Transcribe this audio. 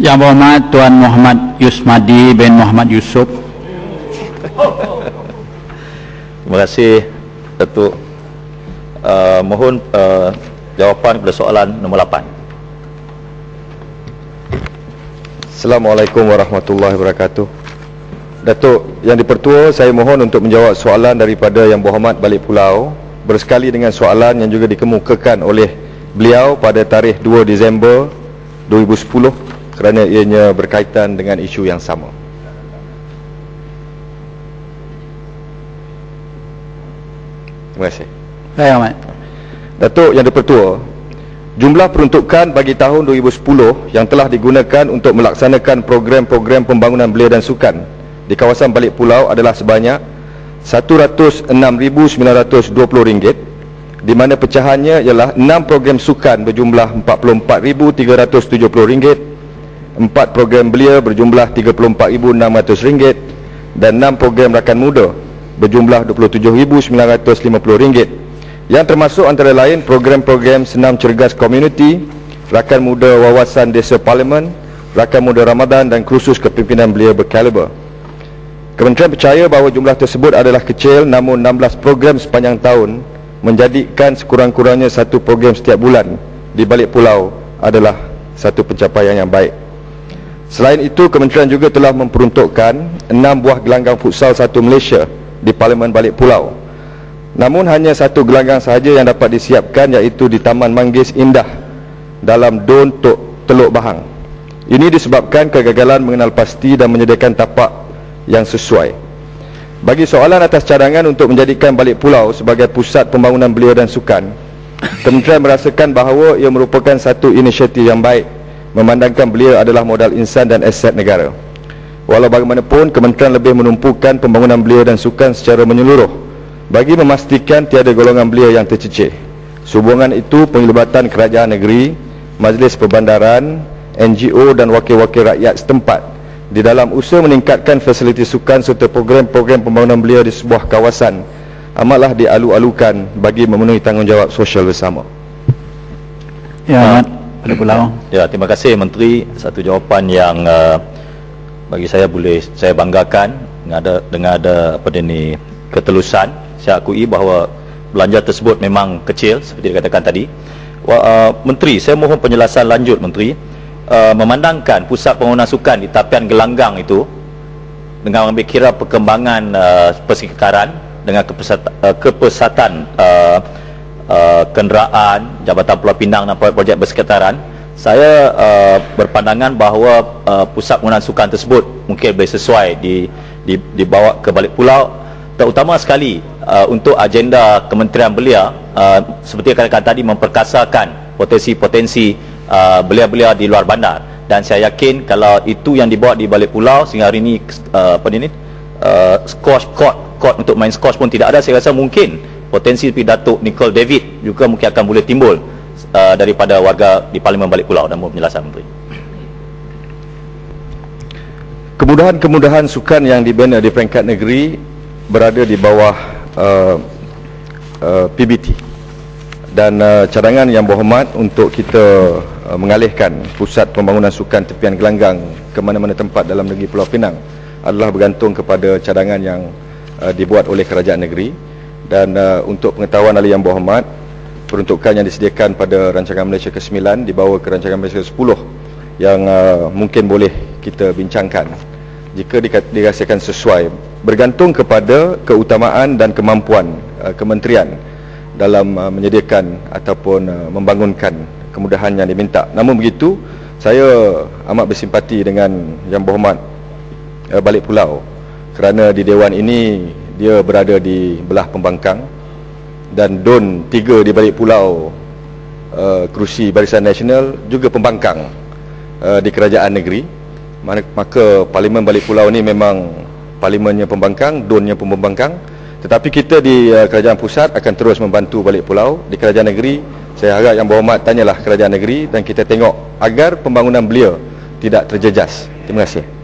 Yang berhormat Tuan Muhammad Yusmadi bin Muhammad Yusuf. Terima kasih Datuk. Mohon jawapan kepada soalan nombor 8. Assalamualaikum warahmatullahi wabarakatuh. Datuk Yang Dipertua, saya mohon untuk menjawab soalan daripada Yang Berhormat Balik Pulau bersekali dengan soalan yang juga dikemukakan oleh beliau pada tarikh 2 Disember 2010 kerana ianya berkaitan dengan isu yang sama. Terima kasih. Baik, Ahmad. Datuk Yang Dipertua, jumlah peruntukan bagi tahun 2010 yang telah digunakan untuk melaksanakan program-program pembangunan belia dan sukan di kawasan Balik Pulau adalah sebanyak RM106,920, di mana pecahannya ialah 6 program sukan berjumlah RM44,370, 4 program belia berjumlah RM34,600 dan 6 program rakan muda berjumlah RM27,950, yang termasuk antara lain program-program senam cergas komuniti, rakan muda wawasan desa parlimen, rakan muda Ramadan dan kursus kepimpinan belia berkaliber. Kementerian percaya bahawa jumlah tersebut adalah kecil, namun 16 program sepanjang tahun menjadikan sekurang-kurangnya 1 program setiap bulan di Balik Pulau adalah 1 pencapaian yang baik. Selain itu, Kementerian juga telah memperuntukkan 6 buah gelanggang futsal 1 Malaysia di Parlimen Balik Pulau. Namun hanya 1 gelanggang sahaja yang dapat disiapkan, iaitu di Taman Manggis Indah dalam Don Tok Teluk Bahang. Ini disebabkan kegagalan mengenal pasti dan menyediakan tapak yang sesuai. Bagi soalan atas cadangan untuk menjadikan Balik Pulau sebagai pusat pembangunan belia dan sukan, Kementerian merasakan bahawa ia merupakan 1 inisiatif yang baik, memandangkan belia adalah modal insan dan aset negara. Walau bagaimanapun, Kementerian lebih menumpukan pembangunan belia dan sukan secara menyeluruh bagi memastikan tiada golongan belia yang tercecih. Sehubungan itu, penglibatan kerajaan negeri, Majlis Perbandaran, NGO dan wakil-wakil rakyat setempat di dalam usaha meningkatkan fasiliti sukan serta program-program pembangunan belia di sebuah kawasan amatlah dialu-alukan bagi memenuhi tanggungjawab sosial bersama. Ya, ya, terima kasih Menteri. Satu jawapan yang bagi saya boleh saya banggakan dengan ada ketelusan. Saya akui bahawa belanja tersebut memang kecil seperti dikatakan tadi. Menteri, saya mohon penjelasan lanjut Menteri. Memandangkan pusat pembangunan sukan di Tapian Gelanggang itu dengan mengambil kira perkembangan persekitaran dengan kepesatan kenderaan, Jabatan Pulau Pinang dan projek bersekitaran, saya berpandangan bahawa pusat pembangunan sukan tersebut mungkin boleh sesuai dibawa ke Balik Pulau, terutama sekali untuk agenda Kementerian Belia, seperti yang katakan tadi, memperkasakan potensi-potensi belia-belia di luar bandar, dan saya yakin kalau itu yang dibawa di Balik Pulau sehingga hari ini skors untuk main skors pun tidak ada, saya rasa mungkin potensi pidato Nicole David juga mungkin akan boleh timbul daripada warga di Parlimen Balik Pulau. Dan penjelasan Menteri. Kemudahan-kemudahan sukan yang dibina di peringkat negeri berada di bawah PBT dan cadangan Yang Berhormat untuk kita mengalihkan pusat pembangunan sukan Tepian Gelanggang ke mana-mana tempat dalam negeri Pulau Pinang adalah bergantung kepada cadangan yang dibuat oleh kerajaan negeri. Dan untuk pengetahuan ahli Yang Berhormat, peruntukan yang disediakan pada Rancangan Malaysia ke-9 dibawa ke Rancangan Malaysia ke-10 yang mungkin boleh kita bincangkan jika dirasakan sesuai, bergantung kepada keutamaan dan kemampuan kementerian dalam menyediakan ataupun membangunkan kemudahan yang diminta. Namun begitu, saya amat bersimpati dengan Yang Berhormat Balik Pulau kerana di Dewan ini dia berada di belah pembangkang dan Don 3 di Balik Pulau, kerusi Barisan Nasional juga pembangkang di kerajaan negeri. Maka Parlimen Balik Pulau ni memang parlimennya pembangkang, Donnya pembangkang, tetapi kita di kerajaan pusat akan terus membantu Balik Pulau. Di kerajaan negeri, saya harap Yang Berhormat tanyalah kerajaan negeri dan kita tengok agar pembangunan belia tidak terjejas. Terima kasih.